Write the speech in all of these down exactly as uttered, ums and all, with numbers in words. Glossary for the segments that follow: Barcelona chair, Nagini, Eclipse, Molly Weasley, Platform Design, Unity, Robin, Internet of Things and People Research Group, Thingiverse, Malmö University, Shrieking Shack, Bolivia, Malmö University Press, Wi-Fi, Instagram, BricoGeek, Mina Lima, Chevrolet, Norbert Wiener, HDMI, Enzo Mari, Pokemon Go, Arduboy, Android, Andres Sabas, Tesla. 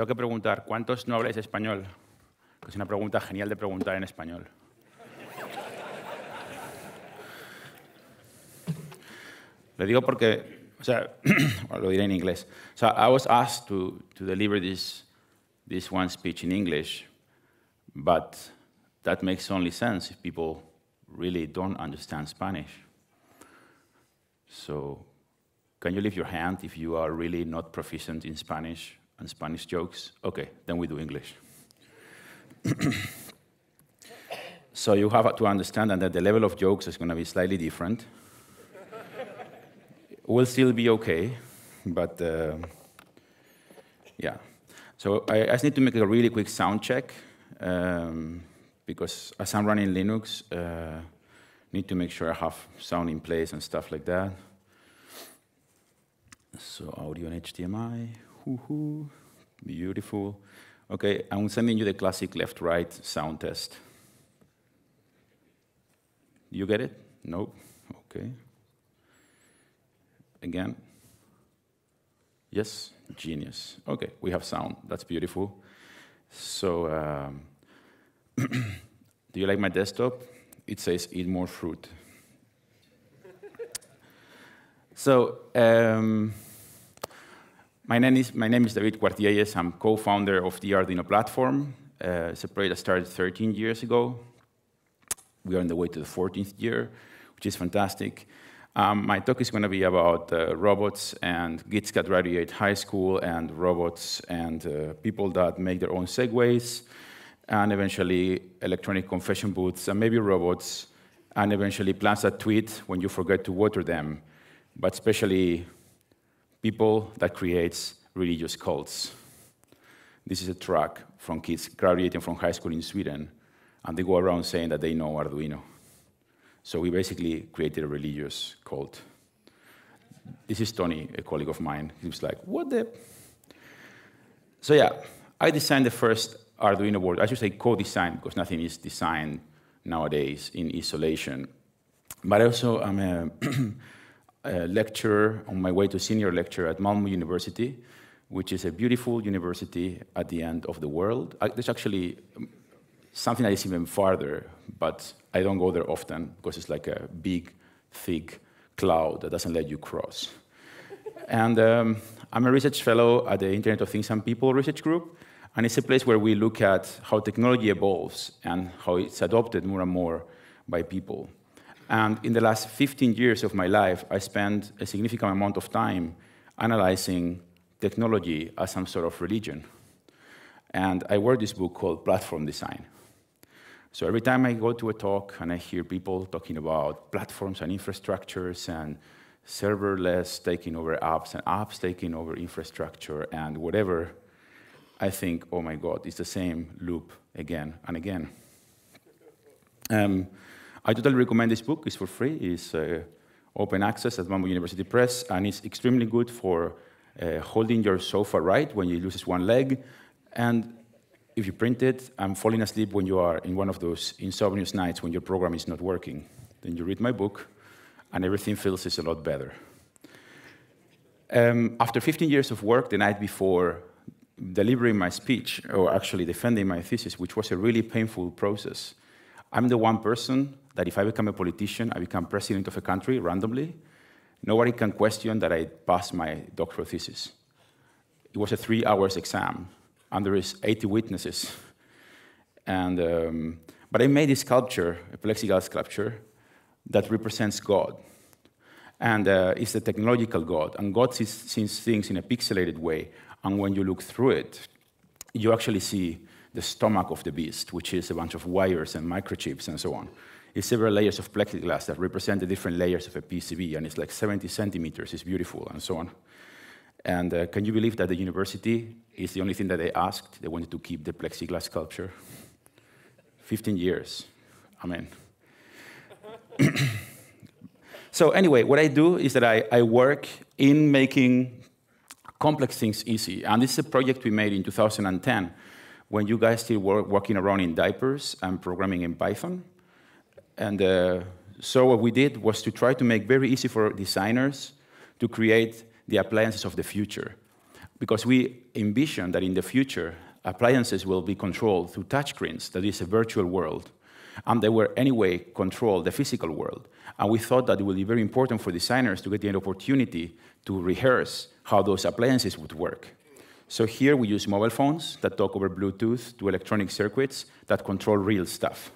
Tengo que preguntar, ¿cuántos no habláis español? Que es una pregunta genial de preguntar en español. Lo digo porque, o sea, lo diré en inglés. So I was asked to, to deliver this, this one speech in English, but that makes only sense if people really don't understand Spanish. So can you lift your hand if you are really not proficient in Spanish and Spanish jokes? Okay, then we do English. So you have to understand that the level of jokes is going to be slightly different. We'll still be okay, but uh, yeah. So I, I just need to make a really quick sound check um, because as I'm running Linux, uh, need to make sure I have sound in place and stuff like that. So audio and H D M I, woohoo, beautiful. Okay, I'm sending you the classic left-right sound test. You get it? Nope. Okay. Again. Yes, genius. Okay, we have sound. That's beautiful. So, um, do you like my desktop? It says eat more fruit. So, um, My name, is, my name is David Cuartielles. I'm co-founder of the Arduino platform. Uh, it's a project that started thirteen years ago. We are on the way to the fourteenth year, which is fantastic. Um, my talk is going to be about uh, robots and kids that graduate high school and robots and uh, people that make their own segways and eventually electronic confession booths and maybe robots and eventually plants that tweet when you forget to water them, but especially people that creates religious cults. This is a track from kids graduating from high school in Sweden, and they go around saying that they know Arduino. So we basically created a religious cult. This is Tony, a colleague of mine. He was like, what the? So yeah, I designed the first Arduino board. I should say co-design, because nothing is designed nowadays in isolation. But also, I'm a a lecturer on my way to senior lecture at Malmö University, which is a beautiful university at the end of the world. I, there's actually something that is even farther, but I don't go there often because it's like a big, thick cloud that doesn't let you cross. And um, I'm a research fellow at the Internet of Things and People Research Group, and it's a place where we look at how technology evolves and how it's adopted more and more by people. And in the last fifteen years of my life, I spent a significant amount of time analyzing technology as some sort of religion. And I wrote this book called Platform Design. So every time I go to a talk and I hear people talking about platforms and infrastructures and serverless taking over apps and apps taking over infrastructure and whatever, I think, oh my God, it's the same loop again and again. Um, I totally recommend this book. It's for free. It's uh, open access at Malmö University Press, and it's extremely good for uh, holding your sofa right when you lose one leg. And if you print it, I'm falling asleep when you are in one of those insomnious nights when your program is not working. Then you read my book, and everything feels is a lot better. Um, after fifteen years of work, the night before delivering my speech, or actually defending my thesis, which was a really painful process, I'm the one person that if I become a politician, I become president of a country randomly, nobody can question that I passed my doctoral thesis. It was a three hours exam, and there is eighty witnesses. And, um, but I made this sculpture, a plexiglass sculpture, that represents God. And uh, it's a technological God, and God sees, sees things in a pixelated way, and when you look through it, you actually see the stomach of the beast, which is a bunch of wires and microchips and so on. It's several layers of plexiglass that represent the different layers of a P C B, and it's like seventy centimeters, it's beautiful, and so on. And uh, can you believe that the university is the only thing that they asked? They wanted to keep the plexiglass sculpture. fifteen years, amen. So anyway, what I do is that I, I work in making complex things easy, and this is a project we made in two thousand ten, when you guys still were walking around in diapers and programming in Python. And uh, so what we did was to try to make very easy for designers to create the appliances of the future. because we envision that in the future, appliances will be controlled through touchscreens, that is a virtual world, and they will anyway control the physical world. And we thought that it would be very important for designers to get the opportunity to rehearse how those appliances would work. So here we use mobile phones that talk over Bluetooth to electronic circuits that control real stuff.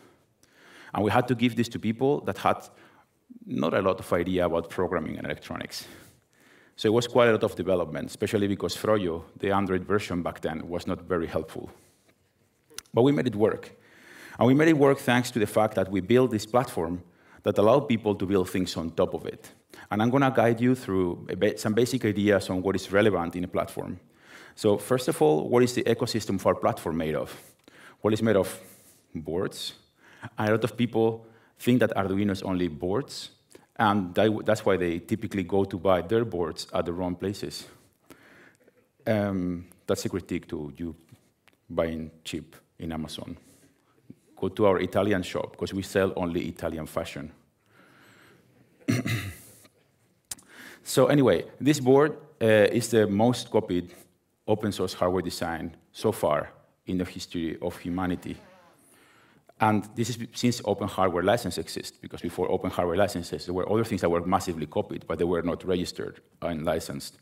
And we had to give this to people that had not a lot of idea about programming and electronics. So it was quite a lot of development, especially because Froyo, the Android version back then, was not very helpful. But we made it work. And we made it work thanks to the fact that we built this platform that allowed people to build things on top of it. And I'm going to guide you through some basic ideas on what is relevant in a platform. So first of all, what is the ecosystem for our platform made of? Well, it's made of boards. And a lot of people think that Arduino is only boards, and that's why they typically go to buy their boards at the wrong places. Um, that's a critique to you buying cheap in Amazon. Go to our Italian shop, because we sell only Italian fashion. So anyway, this board uh, is the most copied open source hardware design so far in the history of humanity. And this is since open hardware license exists, because before open hardware licenses, there were other things that were massively copied, but they were not registered and licensed.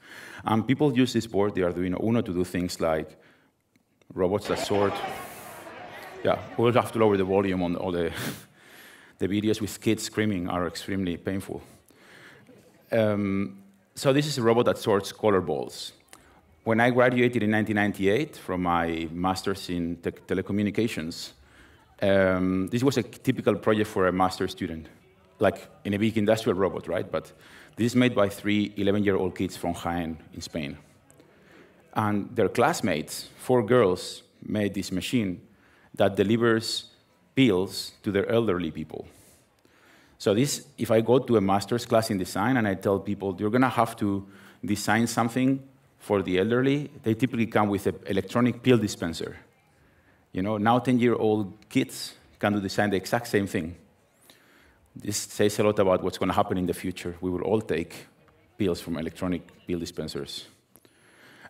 And people use this board, the Arduino Uno, to do things like robots that sort. Yeah, we'll have to lower the volume on all the, the videos with kids screaming are extremely painful. Um, so this is a robot that sorts color balls. When I graduated in nineteen ninety-eight from my master's in te telecommunications, um, this was a typical project for a master's student, like in a big industrial robot, right? But this is made by three eleven-year-old kids from Jaén in Spain. And their classmates, four girls, made this machine that delivers pills to their elderly people. So this, if I go to a master's class in design and I tell people, you're going to have to design something for the elderly, they typically come with an electronic pill dispenser. You know, now ten-year-old kids can design the exact same thing. This says a lot about what's going to happen in the future. We will all take pills from electronic pill dispensers.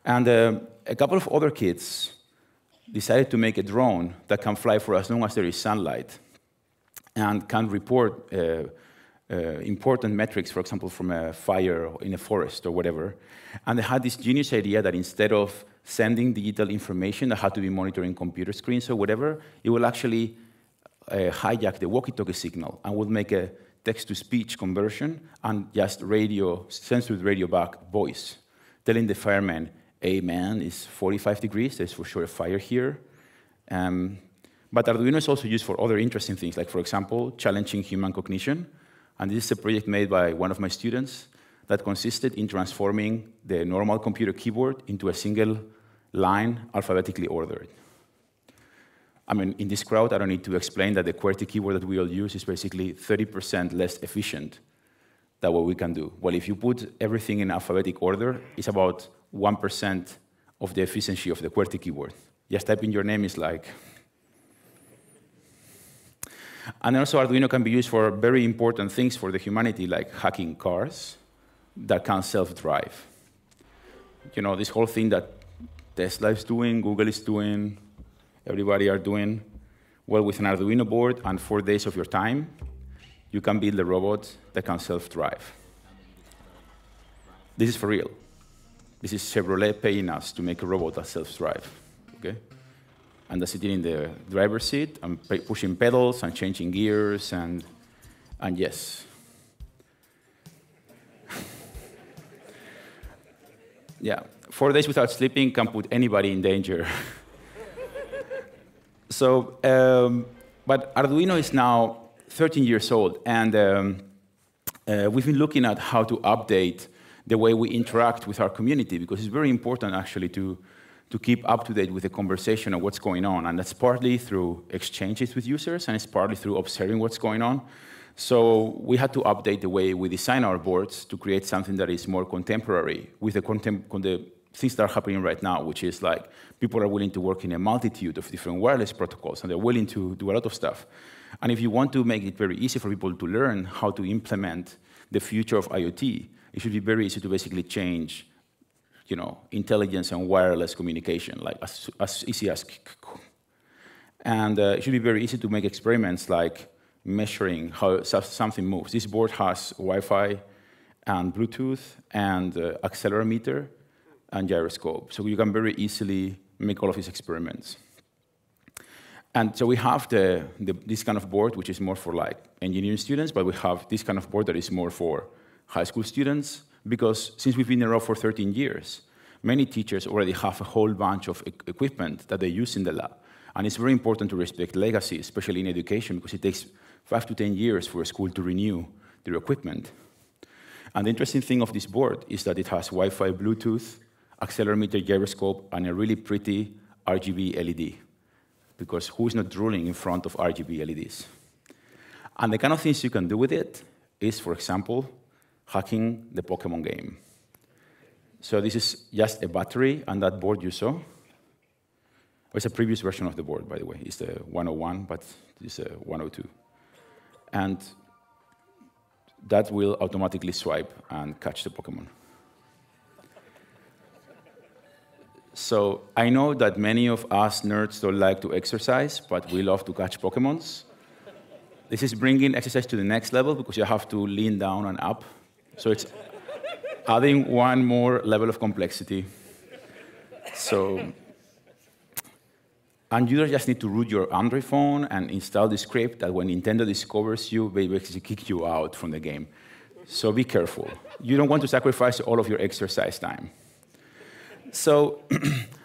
And uh, a couple of other kids decided to make a drone that can fly for as long as there is sunlight and can report uh, uh, important metrics, for example, from a fire in a forest or whatever. And they had this genius idea that instead of sending digital information that had to be monitoring computer screens or whatever, it will actually uh, hijack the walkie-talkie signal and would make a text-to-speech conversion and just radio, sends with radio back voice, telling the fireman, hey man, it's forty-five degrees, there's for sure a fire here. Um, but Arduino is also used for other interesting things, like, for example, challenging human cognition. And this is a project made by one of my students that consisted in transforming the normal computer keyboard into a single line alphabetically ordered. I mean, in this crowd, I don't need to explain that the QWERTY keyboard that we all use is basically thirty percent less efficient than what we can do. Well, if you put everything in alphabetic order, it's about one percent of the efficiency of the QWERTY keyboard. Just typing your name is like. And also Arduino can be used for very important things for the humanity, like hacking cars that can self-drive. You know, this whole thing that Tesla is doing, Google is doing, everybody are doing. Well, with an Arduino board and four days of your time, you can build a robot that can self-drive. This is for real. This is Chevrolet paying us to make a robot that self-drives, okay? And they're sitting in the driver's seat and pushing pedals and changing gears and, and yes. Yeah, four days without sleeping can put anybody in danger. So, um, but Arduino is now thirteen years old, and um, uh, we've been looking at how to update the way we interact with our community, because it's very important, actually, to, to keep up to date with the conversation of what's going on. And that's partly through exchanges with users, and it's partly through observing what's going on. So we had to update the way we design our boards to create something that is more contemporary with the, contem the things that are happening right now, which is like people are willing to work in a multitude of different wireless protocols, and they're willing to do a lot of stuff. And if you want to make it very easy for people to learn how to implement the future of IoT, it should be very easy to basically change, you know, intelligence and wireless communication, like as, as easy as. And uh, it should be very easy to make experiments like measuring how something moves. This board has Wi-Fi and Bluetooth and uh, accelerometer and gyroscope. So you can very easily make all of these experiments. And so we have the, the, this kind of board, which is more for like engineering students, but we have this kind of board that is more for high school students, because since we've been around for thirteen years, many teachers already have a whole bunch of e- equipment that they use in the lab. And it's very important to respect legacy, especially in education, because it takes five to ten years for a school to renew their equipment. And the interesting thing of this board is that it has Wi-Fi, Bluetooth, accelerometer, gyroscope, and a really pretty R G B L E D. Because who's not drooling in front of R G B L E Ds? And the kind of things you can do with it is, for example, hacking the Pokemon game. So this is just a battery, and that board you saw. It's a previous version of the board, by the way. It's the one oh one, but it's a one oh two. And that will automatically swipe and catch the Pokemon. So I know that many of us nerds don't like to exercise, but we love to catch Pokemons. This is bringing exercise to the next level, because you have to lean down and up. So it's adding one more level of complexity. So, and you just need to root your Android phone and install the script that when Nintendo discovers you, they basically kick you out from the game. So be careful. You don't want to sacrifice all of your exercise time. So,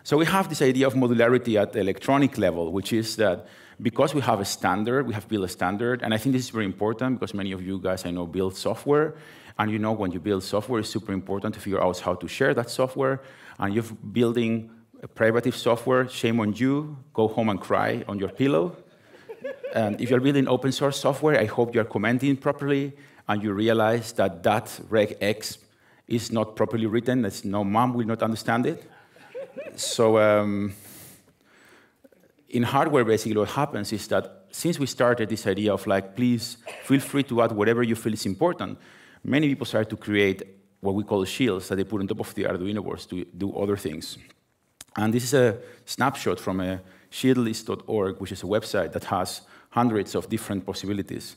so we have this idea of modularity at the electronic level, which is that because we have a standard, we have built a standard, and I think this is very important because many of you guys I know build software, and you know when you build software, it's super important to figure out how to share that software, and you're building a privative software, shame on you, go home and cry on your pillow. And if you're building open source software, I hope you're commenting properly, and you realize that that regx is not properly written, that's no mom will not understand it. So um, in hardware, basically what happens is that since we started this idea of like, please feel free to add whatever you feel is important, many people started to create what we call shields that they put on top of the Arduino boards to do other things. And this is a snapshot from a shield list dot org, which is a website that has hundreds of different possibilities.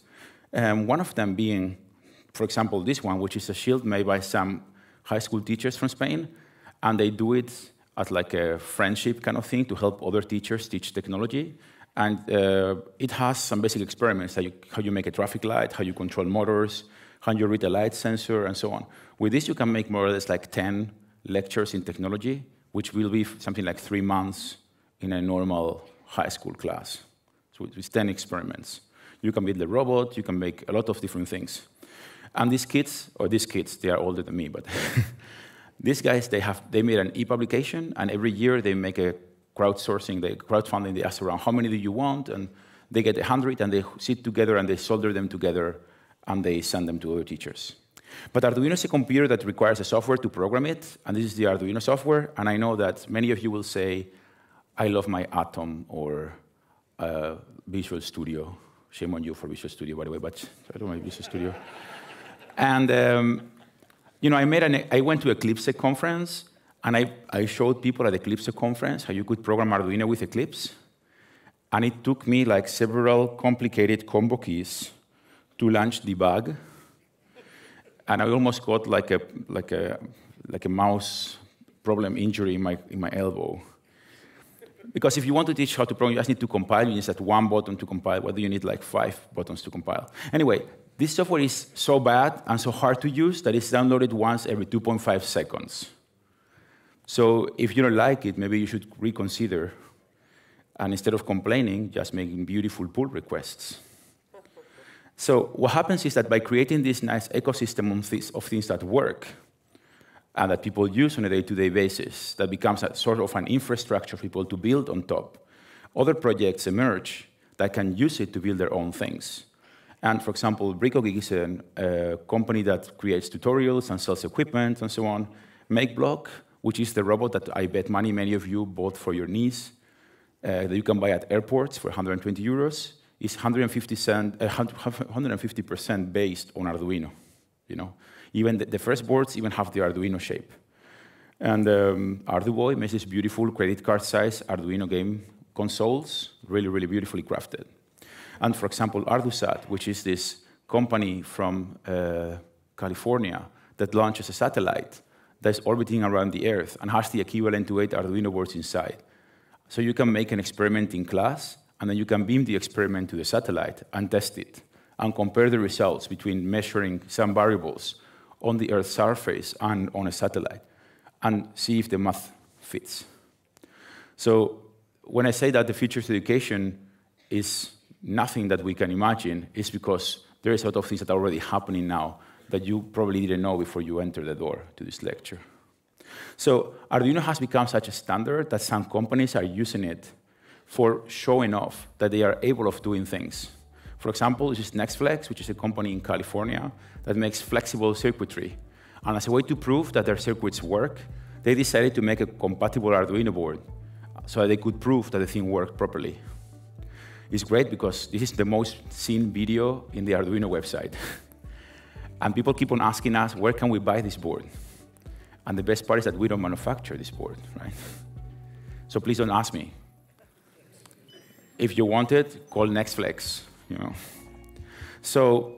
Um, one of them being, for example, this one, which is a shield made by some high school teachers from Spain. And they do it as like a friendship kind of thing to help other teachers teach technology. And uh, it has some basic experiments, how you, how you make a traffic light, how you control motors, how you read a light sensor, and so on. With this, you can make more or less like ten lectures in technology, which will be something like three months in a normal high school class. So it's ten experiments. You can build a robot, you can make a lot of different things. And these kids, or these kids, they are older than me, but these guys, they have they made an e-publication, and every year they make a crowdsourcing, they crowdfunding, they ask around, how many do you want? And they get a hundred, and they sit together, and they solder them together, and they send them to other teachers. But Arduino is a computer that requires a software to program it, and this is the Arduino software, and I know that many of you will say, I love my Atom or uh, Visual Studio. Shame on you for Visual Studio, by the way, but I don't like Visual Studio. And um, you know, I, made an, I went to Eclipse conference, and I, I showed people at Eclipse conference how you could program Arduino with Eclipse. And it took me like several complicated combo keys to launch debug. And I almost got like a, like a, like a mouse problem injury in my, in my elbow. Because if you want to teach how to program, you just need to compile. You need that one button to compile. Whether you need like five buttons to compile. Anyway, this software is so bad and so hard to use that it's downloaded once every two point five seconds. So if you don't like it, maybe you should reconsider. And instead of complaining, just making beautiful pull requests. So what happens is that by creating this nice ecosystem of things that work and that people use on a day-to-day basis, that becomes a sort of an infrastructure for people to build on top, other projects emerge that can use it to build their own things. And for example, BricoGeek is a uh, company that creates tutorials and sells equipment and so on. MakeBlock, which is the robot that I bet money many of you bought for your niece, uh, that you can buy at airports for one hundred twenty euros. Is one hundred fifty percent based on Arduino. You know, even the, the first boards even have the Arduino shape. And um, Arduboy makes this beautiful credit card size Arduino game consoles, really, really beautifully crafted. And for example, ArduSat, which is this company from uh, California that launches a satellite that's orbiting around the Earth and has the equivalent to eight Arduino boards inside. So you can make an experiment in class, and then you can beam the experiment to the satellite and test it, and compare the results between measuring some variables on the Earth's surface and on a satellite, and see if the math fits. So when I say that the future of education is nothing that we can imagine, it's because there is a lot of things that are already happening now that you probably didn't know before you entered the door to this lecture. So Arduino has become such a standard that some companies are using it for showing off that they are able of doing things. For example, this is Nextflex, which is a company in California that makes flexible circuitry. And as a way to prove that their circuits work, they decided to make a compatible Arduino board so that they could prove that the thing worked properly. It's great because this is the most seen video in the Arduino website. And people keep on asking us, where can we buy this board? And the best part is that we don't manufacture this board, right? So please don't ask me. If you want it, call Nextflex, you know. So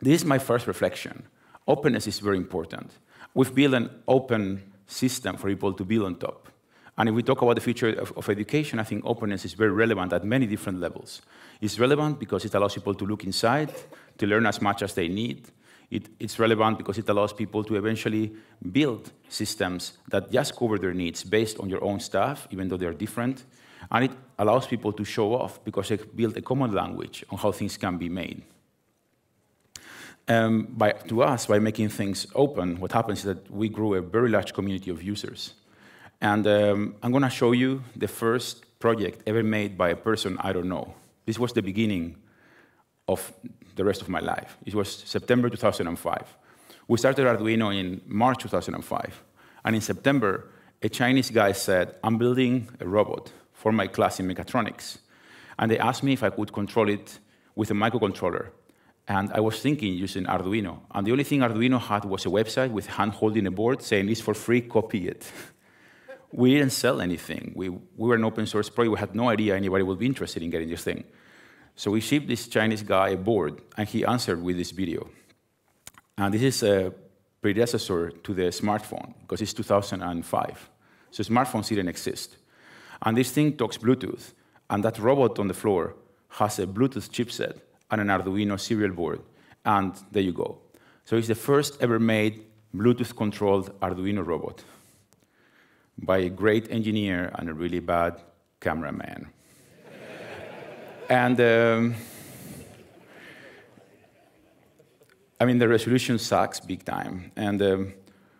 this is my first reflection. Openness is very important. We've built an open system for people to build on top. And if we talk about the future of, of education, I think openness is very relevant at many different levels. It's relevant because it allows people to look inside, to learn as much as they need. It, it's relevant because it allows people to eventually build systems that just cover their needs based on your own stuff, even though they're different. And it allows people to show off because they build a common language on how things can be made. Um, by, to us, by making things open, what happens is that we grow a very large community of users. And um, I'm going to show you the first project ever made by a person I don't know. This was the beginning of the rest of my life. It was September two thousand five. We started Arduino in March two thousand five. And in September, a Chinese guy said, I'm building a robot for my class in mechatronics. And they asked me if I could control it with a microcontroller. And I was thinking using Arduino. And the only thing Arduino had was a website with hand holding a board saying, it's for free, copy it. We didn't sell anything. We, we were an open source project. We had no idea anybody would be interested in getting this thing. So we shipped this Chinese guy a board, and he answered with this video. And this is a predecessor to the smartphone, because it's two thousand five. So smartphones didn't exist. And this thing talks Bluetooth. And that robot on the floor has a Bluetooth chipset and an Arduino serial board. And there you go. So it's the first ever made Bluetooth-controlled Arduino robot by a great engineer and a really bad cameraman. And um, I mean, the resolution sucks big time. And um,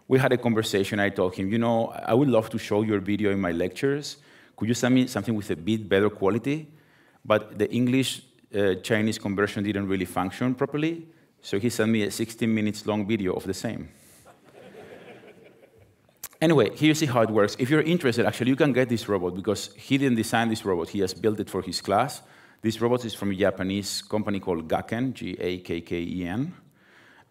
we had a conversation. I told him, you know, I would love to show your video in my lectures. Could you send me something with a bit better quality? But the English-Chinese uh, conversion didn't really function properly. So he sent me a sixteen minutes long video of the same. Anyway, here you see how it works. If you're interested, actually, you can get this robot, because he didn't design this robot. He has built it for his class. This robot is from a Japanese company called Gakken, G A K K E N.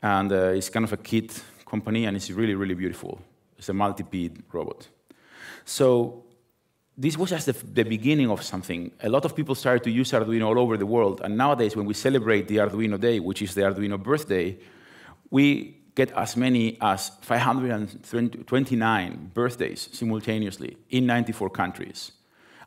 And uh, it's kind of a kit company, and it's really, really beautiful. It's a multi-peed robot. So this was just the, the beginning of something. A lot of people started to use Arduino all over the world. And nowadays, when we celebrate the Arduino Day, which is the Arduino birthday, we get as many as five hundred twenty-nine birthdays simultaneously in ninety-four countries.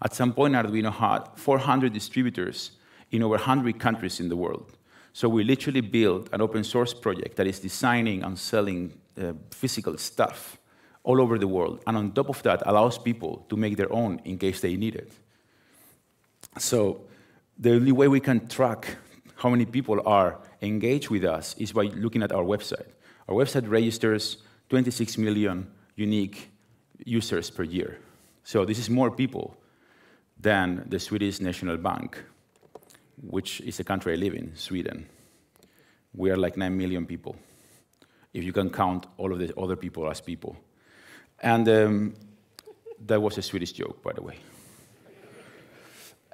At some point, Arduino had four hundred distributors in over one hundred countries in the world. So we literally build an open source project that is designing and selling uh, physical stuff all over the world. And on top of that, allows people to make their own in case they need it. So the only way we can track how many people are engaged with us is by looking at our website. Our website registers twenty-six million unique users per year. So this is more people than the Swedish National Bank, which is the country I live in, Sweden. We are like nine million people, if you can count all of the other people as people. And um, that was a Swedish joke, by the way.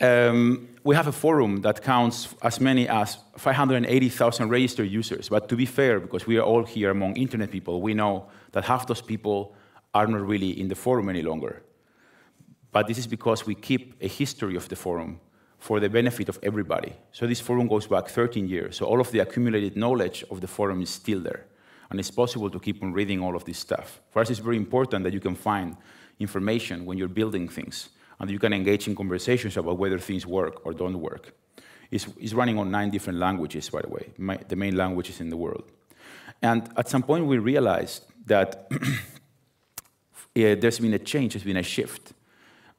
Um, we have a forum that counts as many as five hundred eighty thousand registered users. But to be fair, because we are all here among internet people, we know that half those people are not really in the forum any longer. But this is because we keep a history of the forum for the benefit of everybody. So this forum goes back thirteen years. So all of the accumulated knowledge of the forum is still there. And it's possible to keep on reading all of this stuff. For us, it's very important that you can find information when you're building things, and you can engage in conversations about whether things work or don't work. It's, it's running on nine different languages, by the way, my, the main languages in the world. And at some point, we realized that yeah, there's been a change, there's been a shift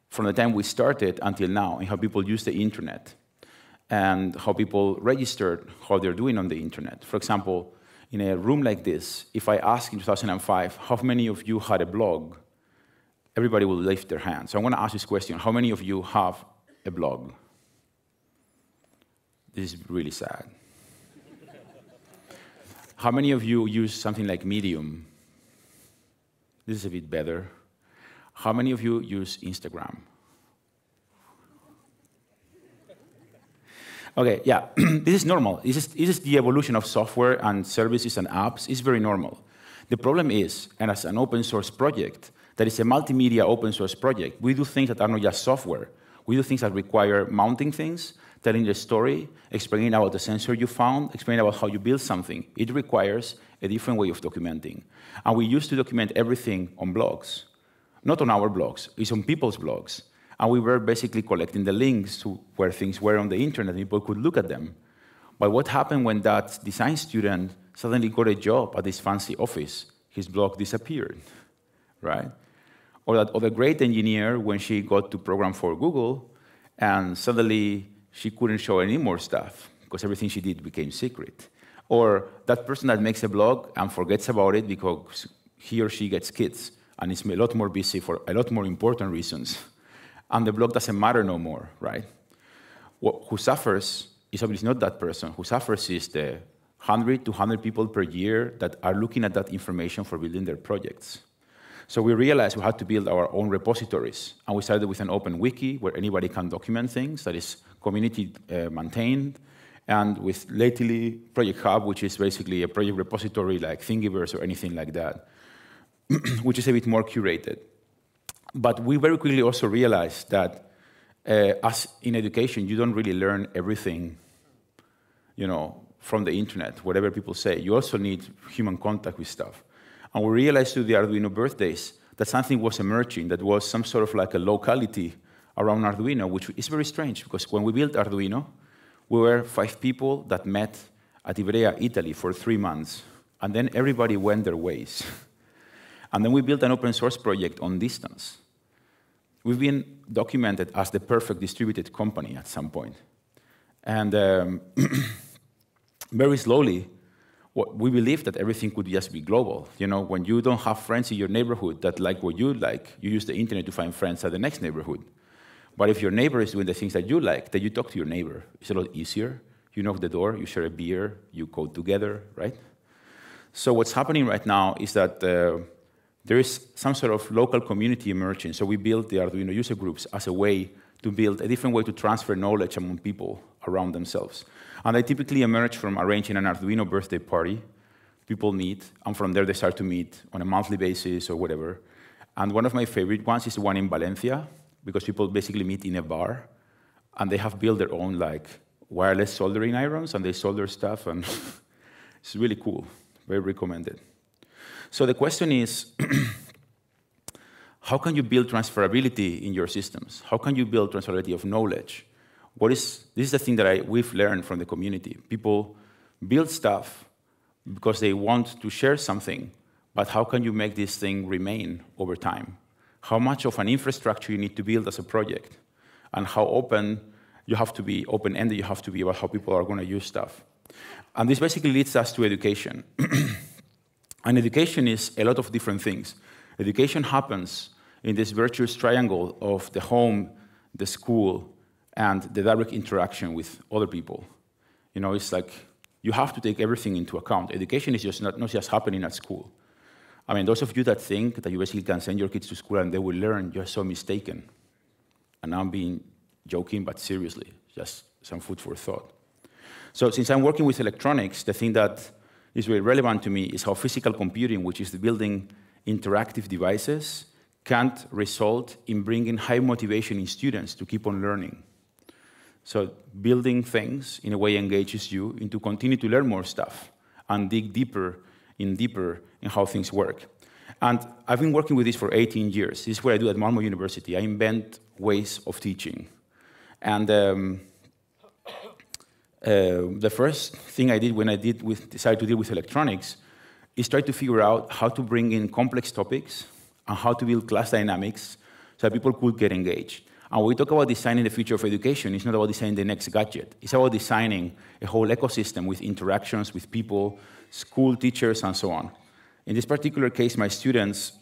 from the time we started until now in how people use the internet and how people registered how they're doing on the internet. For example, in a room like this, if I ask in two thousand five, how many of you had a blog? Everybody will lift their hand. So I'm going to ask this question. How many of you have a blog? This is really sad. How many of you use something like Medium? This is a bit better. How many of you use Instagram? Okay, yeah, this is normal. This is, this is the evolution of software and services and apps. It's very normal. The problem is, and as an open source project, that is a multimedia open source project, we do things that are not just software. We do things that require mounting things, telling the story, explaining about the sensor you found, explaining about how you build something. It requires a different way of documenting. And we used to document everything on blogs. Not on our blogs, it's on people's blogs. And we were basically collecting the links to where things were on the internet, and people could look at them. But what happened when that design student suddenly got a job at this fancy office? His blog disappeared, right? Or that other great engineer, when she got to program for Google, and suddenly she couldn't show any more stuff, because everything she did became secret. Or that person that makes a blog and forgets about it because he or she gets kids, and is a lot more busy for a lot more important reasons. And the blog doesn't matter no more, right? What, who suffers is obviously not that person. Who suffers is the one hundred, two hundred people per year that are looking at that information for building their projects. So we realized we had to build our own repositories. And we started with an open wiki where anybody can document things that is community uh, maintained. And with lately Project Hub, which is basically a project repository like Thingiverse or anything like that, which is a bit more curated. But we very quickly also realized that uh, as in education, you don't really learn everything, you know, from the internet, whatever people say. You also need human contact with stuff. And we realized through the Arduino birthdays that something was emerging, that was some sort of like a locality around Arduino, which is very strange, because when we built Arduino, we were five people that met at Ivrea, Italy for three months. And then everybody went their ways. And then we built an open source project on distance. We've been documented as the perfect distributed company at some point. And um, very slowly, what we believed that everything could just be global. You know, when you don't have friends in your neighborhood that like what you like, you use the internet to find friends at the next neighborhood. But if your neighbor is doing the things that you like, then you talk to your neighbor. It's a lot easier. You knock the door, you share a beer, you code together, right? So what's happening right now is that uh, there is some sort of local community emerging. So we built the Arduino user groups as a way to build a different way to transfer knowledge among people around themselves. And they typically emerge from arranging an Arduino birthday party. People meet, and from there they start to meet on a monthly basis or whatever. And one of my favorite ones is the one in Valencia, because people basically meet in a bar, and they have built their own like wireless soldering irons, and they solder stuff, and it's really cool. Very recommended. So the question is, how can you build transferability in your systems? How can you build transferability of knowledge? What is, this is the thing that I, we've learned from the community. People build stuff because they want to share something, but how can you make this thing remain over time? How much of an infrastructure you need to build as a project? And how open you have to be, open-ended you have to be about how people are going to use stuff. And this basically leads us to education. And education is a lot of different things. Education happens in this virtuous triangle of the home, the school, and the direct interaction with other people. You know, it's like you have to take everything into account. Education is just not, not just happening at school. I mean, those of you that think that you basically can send your kids to school and they will learn, you're so mistaken. And I'm being joking, but seriously, just some food for thought. So since I'm working with electronics, the thing that is very relevant to me is how physical computing, which is the building interactive devices can't result in bringing high motivation in students to keep on learning. So building things in a way engages you into continue to learn more stuff and dig deeper in deeper in how things work. And I've been working with this for eighteen years. This is what I do at Malmö University. I invent ways of teaching. And um, uh, the first thing I did when I did with, decided to deal with electronics is try to figure out how to bring in complex topics and how to build class dynamics so that people could get engaged. And when we talk about designing the future of education, it's not about designing the next gadget. It's about designing a whole ecosystem with interactions with people, school teachers, and so on. In this particular case, my students,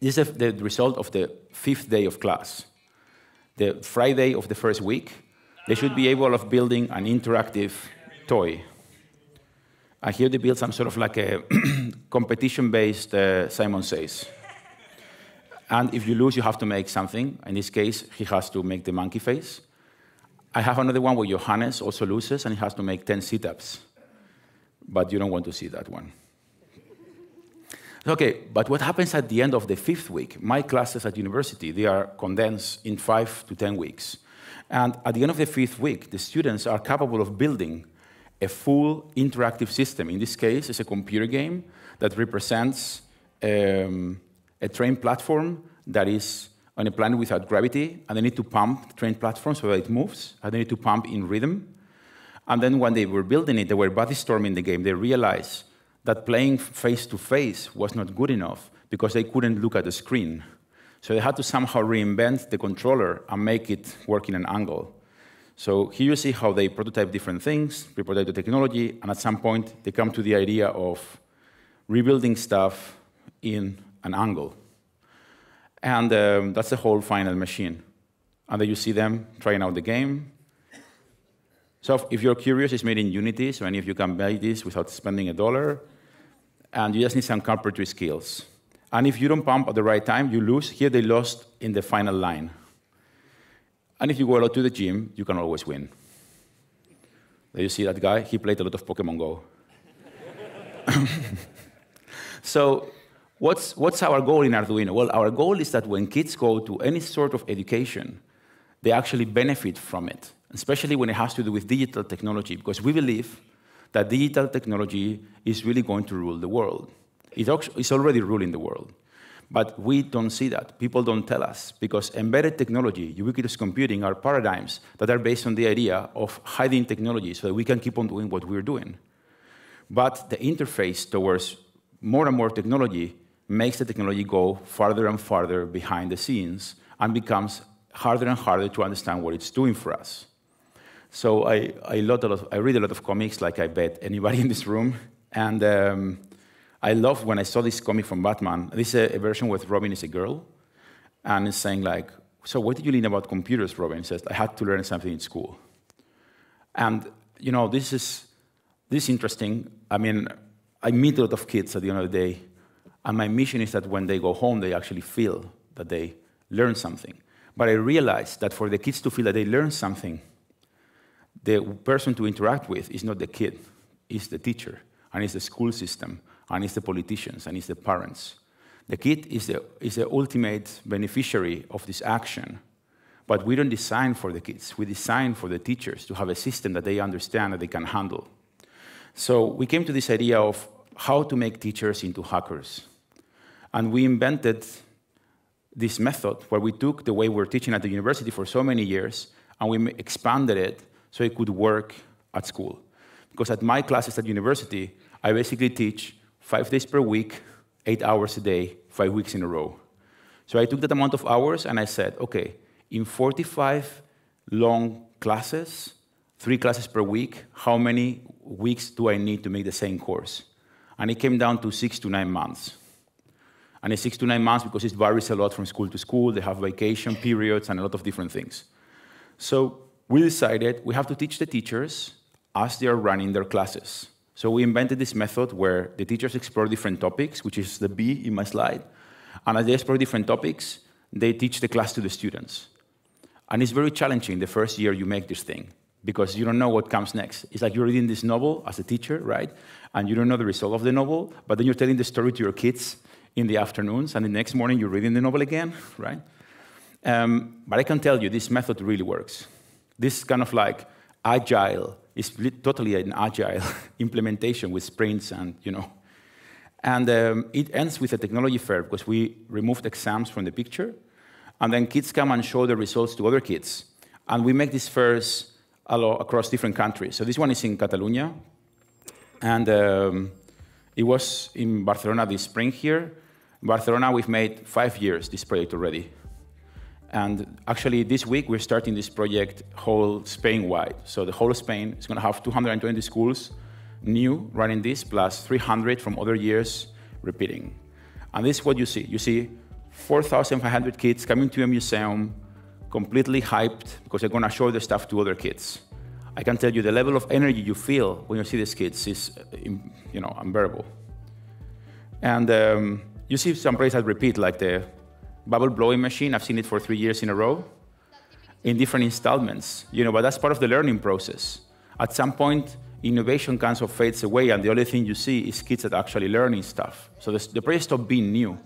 this is the result of the fifth day of class. The Friday of the first week, they should be able of building an interactive toy. And here they build some sort of like a competition-based uh, Simon Says. And if you lose, you have to make something. In this case, he has to make the monkey face. I have another one where Johannes also loses, and he has to make ten sit-ups. But you don't want to see that one. Okay, but what happens at the end of the fifth week? My classes at university, they are condensed in five to ten weeks. And at the end of the fifth week, the students are capable of building a full interactive system. In this case, it's a computer game that represents um, a train platform that is on a planet without gravity, and they need to pump the train platform so that it moves, and they need to pump in rhythm. And then when they were building it, they were bodystorming the game. They realized that playing face-to-face was not good enough because they couldn't look at the screen. So they had to somehow reinvent the controller and make it work in an angle. So here you see how they prototype different things, they prototype the technology, and at some point, they come to the idea of rebuilding stuff in an angle. And um, that's the whole final machine. And then you see them trying out the game. So if you're curious, it's made in Unity, so any of you can buy this without spending a dollar. And you just need some carpentry skills. And if you don't pump at the right time, you lose. Here they lost in the final line. And if you go a lot to the gym, you can always win. There you see that guy, he played a lot of Pokemon Go. So what's, what's our goal in Arduino? Well, our goal is that when kids go to any sort of education, they actually benefit from it, especially when it has to do with digital technology, because we believe that digital technology is really going to rule the world. It's already ruling the world. But we don't see that. People don't tell us, because embedded technology, ubiquitous computing, are paradigms that are based on the idea of hiding technology so that we can keep on doing what we're doing. But the interface towards more and more technology makes the technology go farther and farther behind the scenes and becomes harder and harder to understand what it's doing for us. So I, I, lot of, I read a lot of comics, like I bet anybody in this room. And um, I loved when I saw this comic from Batman. This is a, a version where Robin is a girl. And it's saying, like, so what did you learn about computers, Robin? He says, I had to learn something in school. And, you know, this is, this is interesting. I mean, I meet a lot of kids at the end of the day. And my mission is that when they go home, they actually feel that they learn something. But I realized that for the kids to feel that they learn something, the person to interact with is not the kid, it's the teacher, and it's the school system, and it's the politicians, and it's the parents. The kid is the, is the ultimate beneficiary of this action. But we don't design for the kids. We design for the teachers to have a system that they understand, that they can handle. So we came to this idea of how to make teachers into hackers. And we invented this method where we took the way we were teaching at the university for so many years, and we expanded it so it could work at school. Because at my classes at university, I basically teach five days per week, eight hours a day, five weeks in a row. So I took that amount of hours and I said, okay, in forty-five long classes, three classes per week, how many weeks do I need to make the same course? And it came down to six to nine months. And it's six to nine months because it varies a lot from school to school. They have vacation periods and a lot of different things. So we decided we have to teach the teachers as they are running their classes. So we invented this method where the teachers explore different topics, which is the B in my slide. And as they explore different topics, they teach the class to the students. And it's very challenging the first year you make this thing, because you don't know what comes next. It's like you're reading this novel as a teacher, right? And you don't know the result of the novel, but then you're telling the story to your kids in the afternoons, and the next morning you're reading the novel again, right? Um, but I can tell you, this method really works. This kind of like agile, is totally an agile implementation with sprints and, you know. And um, it ends with a technology fair because we removed exams from the picture, and then kids come and show the results to other kids. And we make these fairs across different countries. So this one is in Catalonia, and um, it was in Barcelona this spring here. In Barcelona, we've made five years this project already. And actually, this week, we're starting this project whole Spain-wide. So the whole of Spain is going to have two hundred twenty schools new running this, plus three hundred from other years repeating. And this is what you see. You see four thousand five hundred kids coming to a museum, completely hyped, because they're going to show their stuff to other kids. I can tell you the level of energy you feel when you see these kids is, you know, unbearable. And um, you see some projects that repeat, like the bubble blowing machine. I've seen it for three years in a row in different installments, you know, but that's part of the learning process. At some point, innovation kind of fades away, and the only thing you see is kids that are actually learning stuff. So the, the project stopped being new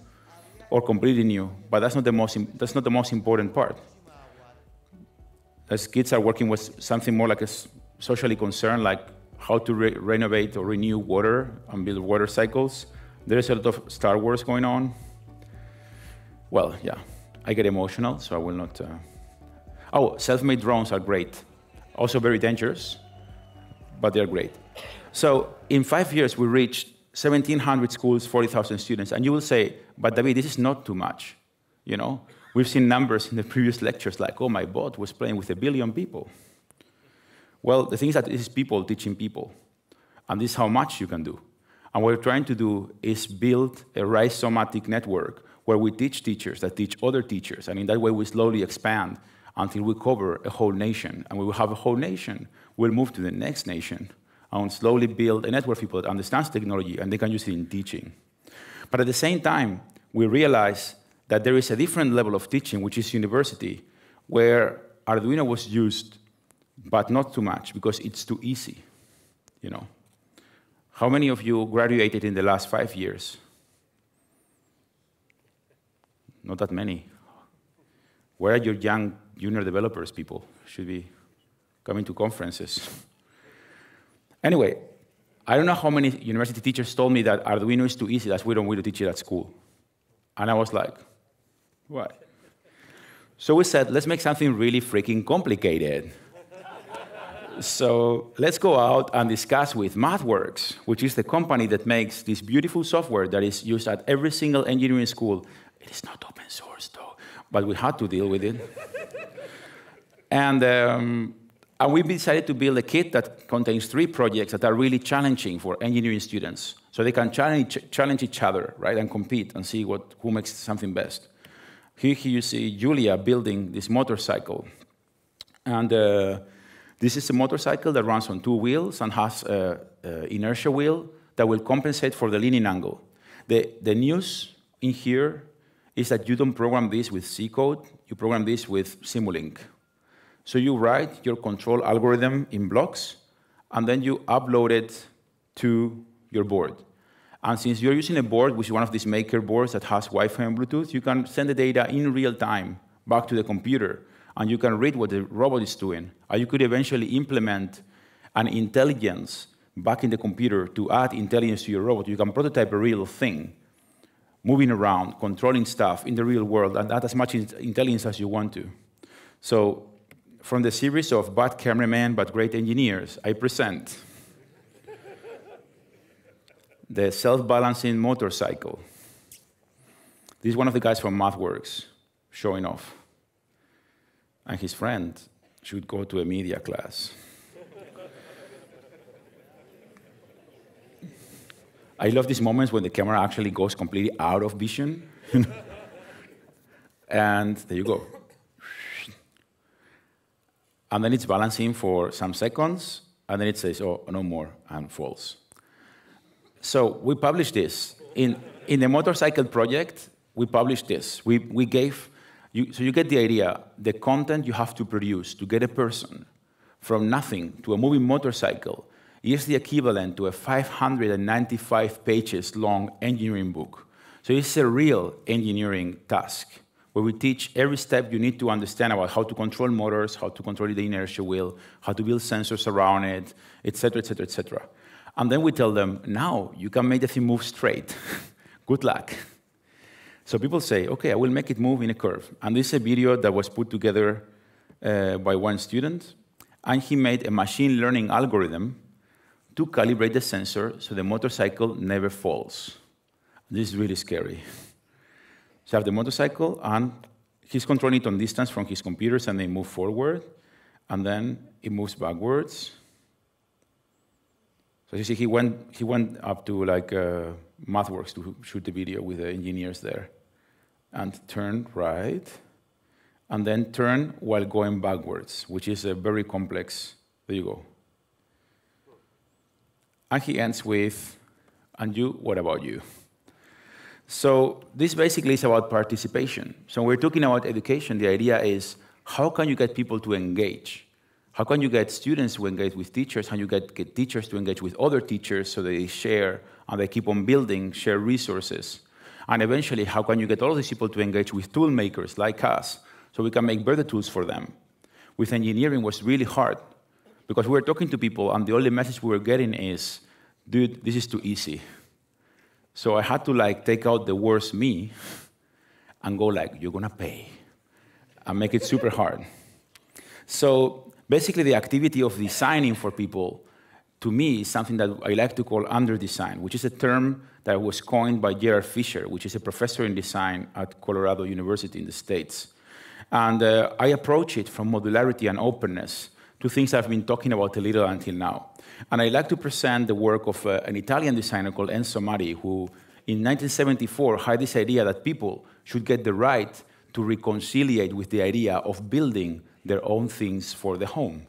or completely new, but that's not the most, that's not the most important part. As kids are working with something more like a socially concerned, like how to re renovate or renew water and build water cycles. There's a lot of Star Wars going on. Well, yeah, I get emotional, so I will not. Uh... Oh, self-made drones are great. Also very dangerous, but they're great. So in five years, we reached seventeen hundred schools, forty thousand students. And you will say, but David, this is not too much. You know, we've seen numbers in the previous lectures like, oh, my bot was playing with a billion people. Well, the thing is that it is people teaching people. And this is how much you can do. And what we're trying to do is build a rhizomatic network where we teach teachers that teach other teachers. And in that way, we slowly expand until we cover a whole nation. And we will have a whole nation. We'll move to the next nation and slowly build a network of people that understands technology, and they can use it in teaching. But at the same time, we realize that there is a different level of teaching, which is university, where Arduino was used, but not too much, because it's too easy. You know, how many of you graduated in the last five years? Not that many. Where are your young junior developers, people? Should be coming to conferences. Anyway, I don't know how many university teachers told me that Arduino is too easy, that's we don't want to teach it at school. And I was like, what? So we said, let's make something really freaking complicated. So let's go out and discuss with MathWorks, which is the company that makes this beautiful software that is used at every single engineering school. It is not open source, though, but we had to deal with it. and, um, and we decided to build a kit that contains three projects that are really challenging for engineering students, so they can challenge, challenge each other, right, and compete and see what, who makes something best. Here, here you see Julia building this motorcycle. And uh, this is a motorcycle that runs on two wheels and has an inertia wheel that will compensate for the leaning angle. The, the news in here is that you don't program this with C code, you program this with Simulink. So you write your control algorithm in blocks, and then you upload it to your board. And since you're using a board, which is one of these maker boards that has Wi-Fi and Bluetooth, you can send the data in real time back to the computer, and you can read what the robot is doing. Or you could eventually implement an intelligence back in the computer to add intelligence to your robot. You can prototype a real thing, moving around, controlling stuff in the real world, and add as much intelligence as you want to. So from the series of bad cameramen but great engineers, I present the self-balancing motorcycle. This is one of the guys from MathWorks showing off. And his friend should go to a media class. I love these moments when the camera actually goes completely out of vision. And there you go. And then it's balancing for some seconds, and then it says, oh, no more, and falls. So we published this. In, in the motorcycle project, we published this. We, we gave, you, so you get the idea, the content you have to produce to get a person from nothing to a moving motorcycle is the equivalent to a five hundred ninety-five pages long engineering book. So it's a real engineering task, where we teach every step you need to understand about how to control motors, how to control the inertia wheel, how to build sensors around it, et cetera, et cetera, et cetera. And then we tell them, now you can make the thing move straight. Good luck. So people say, OK, I will make it move in a curve. And this is a video that was put together uh, by one student. And he made a machine learning algorithm to calibrate the sensor so the motorcycle never falls. This is really scary. So I have the motorcycle, and he's controlling it on distance from his computers, and they move forward. And then it moves backwards. So you see, he went, he went up to like uh, MathWorks to shoot the video with the engineers there. And turn right. And then turn while going backwards, which is a very complex. There you go. And he ends with, and you, what about you? So this basically is about participation. So when we're talking about education, the idea is, how can you get people to engage? How can you get students to engage with teachers? How can you get, get teachers to engage with other teachers so they share and they keep on building, share resources? And eventually, how can you get all these people to engage with tool makers like us so we can make better tools for them? With engineering, it was really hard, because we were talking to people, and the only message we were getting is, dude, this is too easy. So I had to like take out the worst me and go like, you're gonna pay, and make it super hard. So basically the activity of designing for people, to me, is something that I like to call under-design, which is a term that was coined by Gerard Fisher, which is a professor in design at Colorado University in the States. And uh, I approach it from modularity and openness, two things I've been talking about a little until now. And I'd like to present the work of uh, an Italian designer called Enzo Mari, who in nineteen seventy-four had this idea that people should get the right to reconciliate with the idea of building their own things for the home.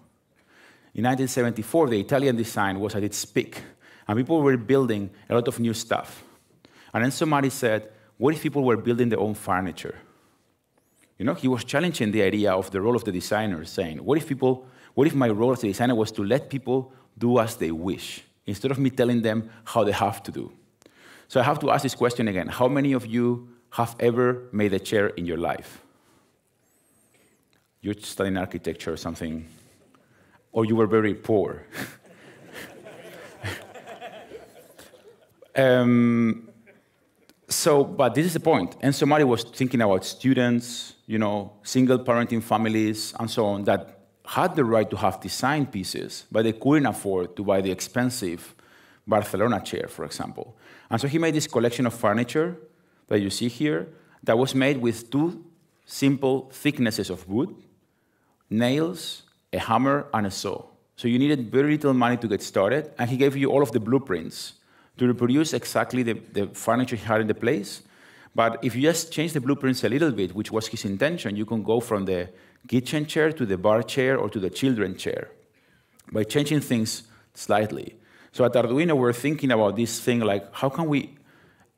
In nineteen seventy-four, the Italian design was at its peak, and people were building a lot of new stuff. And Enzo Mari said, what if people were building their own furniture? You know, he was challenging the idea of the role of the designer, saying, what if people, what if my role as a designer was to let people do as they wish, instead of me telling them how they have to do? So I have to ask this question again. How many of you have ever made a chair in your life? You're studying architecture or something, or you were very poor. um, so, but this is the point. And Enzo Mari was thinking about students, you know, single parenting families, and so on, that had the right to have design pieces, but they couldn't afford to buy the expensive Barcelona chair, for example. And so he made this collection of furniture that you see here that was made with two simple thicknesses of wood, nails, a hammer, and a saw. So you needed very little money to get started, and he gave you all of the blueprints to reproduce exactly the, the furniture he had in the place. But if you just change the blueprints a little bit, which was his intention, you can go from the kitchen chair to the bar chair or to the children's chair by changing things slightly. So at Arduino, we're thinking about this thing like, how can we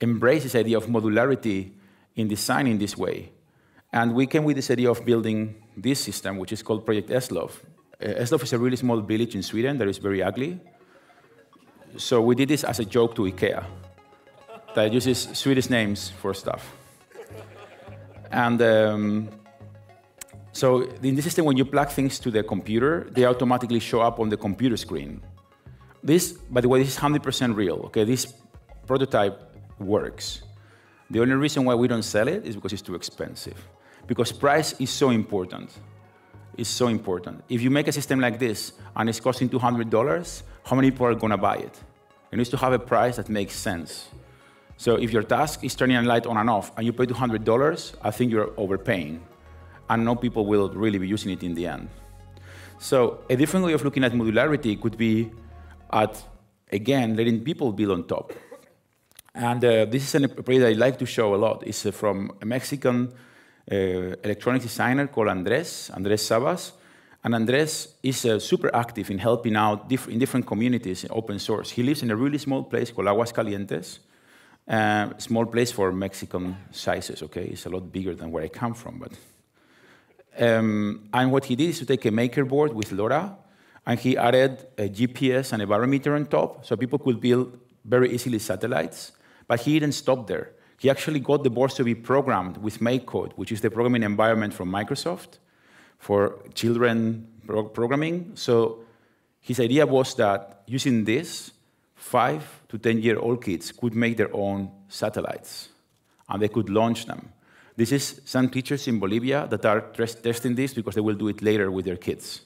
embrace this idea of modularity in design in this way? And we came with this idea of building this system, which is called Project Eslöv. Eslöv is a really small village in Sweden that is very ugly. So we did this as a joke to IKEA, that uses Swedish names for stuff. And um, so in this system, when you plug things to the computer, they automatically show up on the computer screen. This, by the way, this is one hundred percent real. Okay? This prototype works. The only reason why we don't sell it is because it's too expensive. Because price is so important. It's so important. If you make a system like this and it's costing two hundred dollars, how many people are going to buy it? It needs to have a price that makes sense. So if your task is turning a light on and off and you pay two hundred dollars, I think you're overpaying. And no people will really be using it in the end. So a different way of looking at modularity could be at, again, letting people build on top. And uh, this is an project I like to show a lot. It's uh, from a Mexican uh, electronic designer called Andres, Andres Sabas. And Andres is uh, super active in helping out diff in different communities in open source. He lives in a really small place called Aguascalientes. Uh, small place for Mexican sizes, okay? It's a lot bigger than where I come from, but... Um, and what he did is to take a maker board with LoRa And he added a G P S and a barometer on top, so people could build very easily satellites. But he didn't stop there. He actually got the boards to be programmed with MakeCode, which is the programming environment from Microsoft for children pro programming. So his idea was that using this, five to ten year old kids could make their own satellites, and they could launch them. This is some teachers in Bolivia that are testing this because they will do it later with their kids.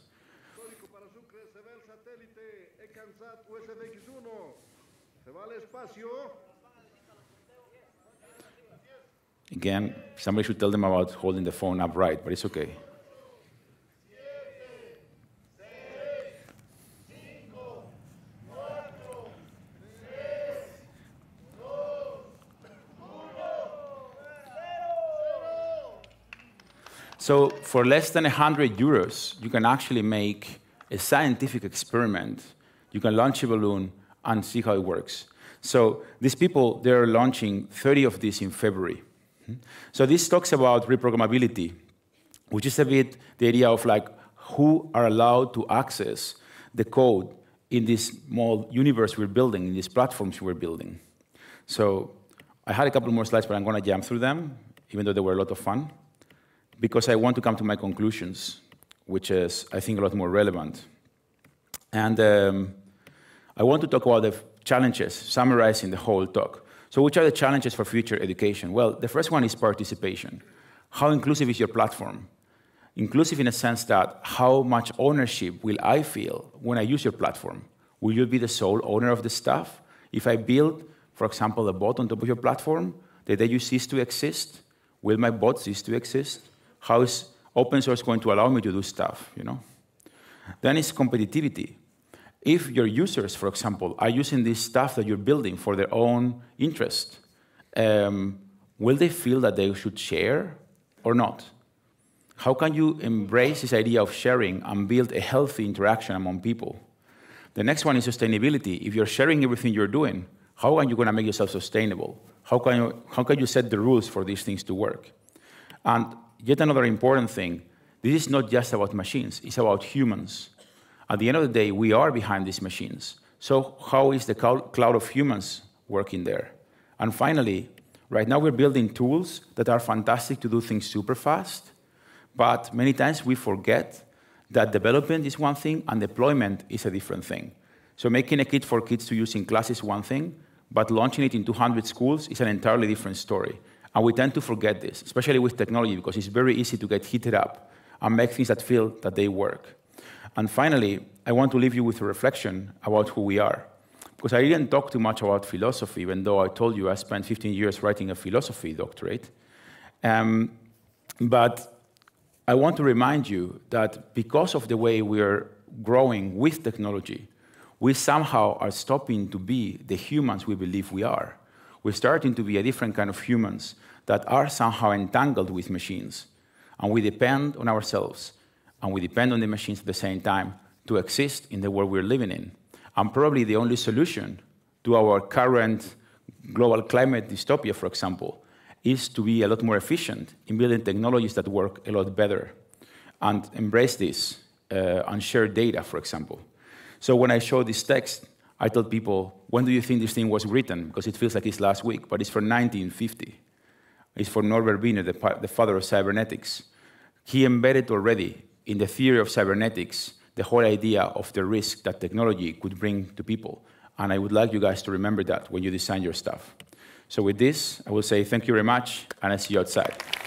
Again, somebody should tell them about holding the phone upright, but it's okay. So for less than one hundred euros, you can actually make a scientific experiment. You can launch a balloon and see how it works. So these people, they're launching thirty of these in February. So this talks about reprogrammability, which is a bit the idea of like who are allowed to access the code in this small universe we're building, in these platforms we're building. So I had a couple more slides, but I'm going to jump through them, even though they were a lot of fun, because I want to come to my conclusions, which is, I think, a lot more relevant. And um, I want to talk about the challenges, summarizing the whole talk. So which are the challenges for future education? Well, the first one is participation. How inclusive is your platform? Inclusive in a sense that how much ownership will I feel when I use your platform? Will you be the sole owner of the stuff? If I build, for example, a bot on top of your platform, the day you cease to exist, will my bot cease to exist? How is open source going to allow me to do stuff, you know? Then it's competitivity. If your users, for example, are using this stuff that you're building for their own interest, um, will they feel that they should share or not? How can you embrace this idea of sharing and build a healthy interaction among people? The next one is sustainability. If you're sharing everything you're doing, how are you going to make yourself sustainable? How can you, how can you set the rules for these things to work? And yet another important thing, this is not just about machines, it's about humans. At the end of the day, we are behind these machines. So how is the cloud of humans working there? And finally, right now we're building tools that are fantastic to do things super fast, but many times we forget that development is one thing and deployment is a different thing. So making a kit for kids to use in class is one thing, but launching it in two hundred schools is an entirely different story. And we tend to forget this, especially with technology, because it's very easy to get heated up and make things that feel that they work. And finally, I want to leave you with a reflection about who we are. Because I didn't talk too much about philosophy, even though I told you I spent fifteen years writing a philosophy doctorate. Um, but I want to remind you that because of the way we are growing with technology, we somehow are stopping to be the humans we believe we are. We're starting to be a different kind of humans that are somehow entangled with machines. And we depend on ourselves. And we depend on the machines at the same time to exist in the world we're living in. And probably the only solution to our current global climate dystopia, for example, is to be a lot more efficient in building technologies that work a lot better and embrace this uh, and share data, for example. So when I showed this text, I told people, when do you think this thing was written? Because it feels like it's last week, but it's from nineteen fifty. It's from Norbert Wiener, the, the father of cybernetics. He embedded already in the theory of cybernetics, the whole idea of the risk that technology could bring to people. And I would like you guys to remember that when you design your stuff. So with this, I will say thank you very much, and I see you outside.